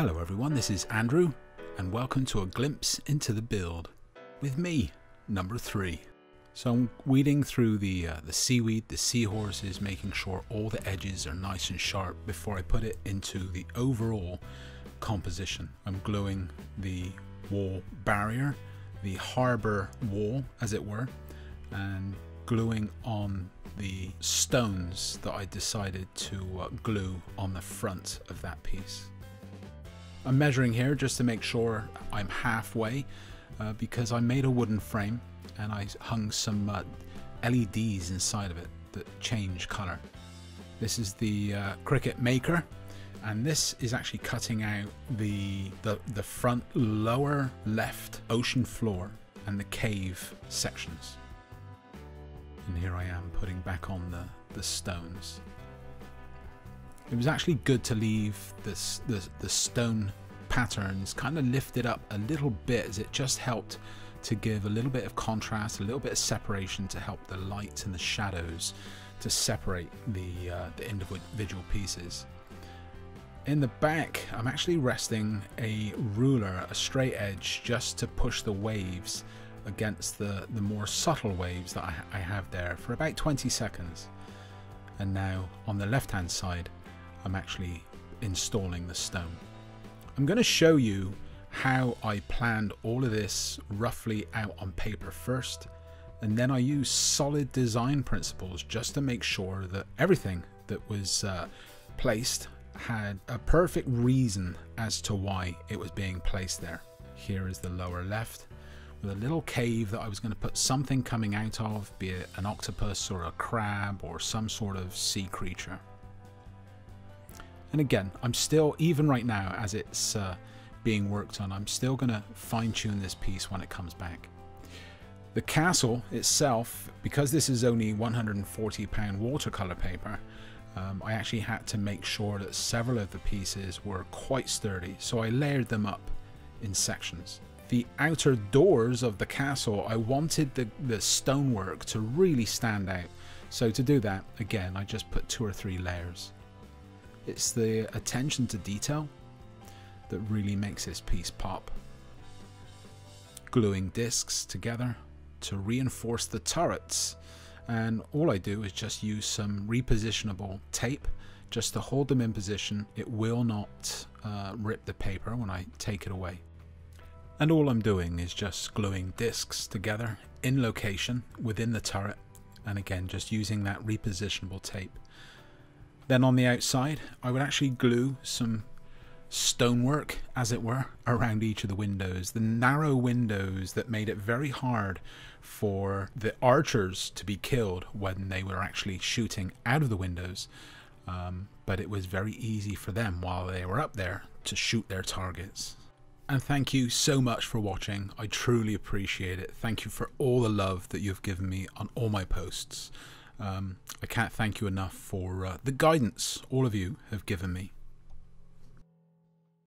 Hello everyone, this is Andrew and welcome to a glimpse into the build with me, number 3. So I'm weeding through the seaweed, the seahorses, making sure all the edges are nice and sharp before I put it into the overall composition. I'm gluing the wall barrier, the harbour wall as it were, and gluing on the stones that I decided to glue on the front of that piece. I'm measuring here just to make sure I'm halfway because I made a wooden frame and I hung some LEDs inside of it that change colour. This is the Cricut Maker, and this is actually cutting out the front lower left ocean floor and the cave sections. And here I am putting back on the stones. It was actually good to leave the stone patterns kind of lifted up a little bit, as it just helped to give a little bit of contrast, a little bit of separation to help the lights and the shadows to separate the individual pieces. In the back, I'm actually resting a ruler, a straight edge, just to push the waves against the more subtle waves that I have there for about 20 seconds. And now on the left-hand side, I'm actually installing the stone. I'm going to show you how I planned all of this roughly out on paper first, and then I used solid design principles just to make sure that everything that was placed had a perfect reason as to why it was being placed there. Here is the lower left with a little cave that I was going to put something coming out of, be it an octopus or a crab or some sort of sea creature. And again, I'm still, even right now as it's being worked on, I'm still going to fine-tune this piece when it comes back. The castle itself, because this is only £140 watercolour paper, I actually had to make sure that several of the pieces were quite sturdy, so I layered them up in sections. The outer doors of the castle, I wanted the stonework to really stand out, so to do that, again, I just put 2 or 3 layers. It's the attention to detail that really makes this piece pop. Gluing discs together to reinforce the turrets, and all I do is just use some repositionable tape just to hold them in position. It will not rip the paper when I take it away. And all I'm doing is just gluing discs together in location within the turret, and again just using that repositionable tape. Then on the outside, I would actually glue some stonework, as it were, around each of the windows. The narrow windows that made it very hard for the archers to be killed when they were actually shooting out of the windows. But it was very easy for them while they were up there to shoot their targets. And thank you so much for watching. I truly appreciate it. Thank you for all the love that you've given me on all my posts. I can't thank you enough for the guidance all of you have given me.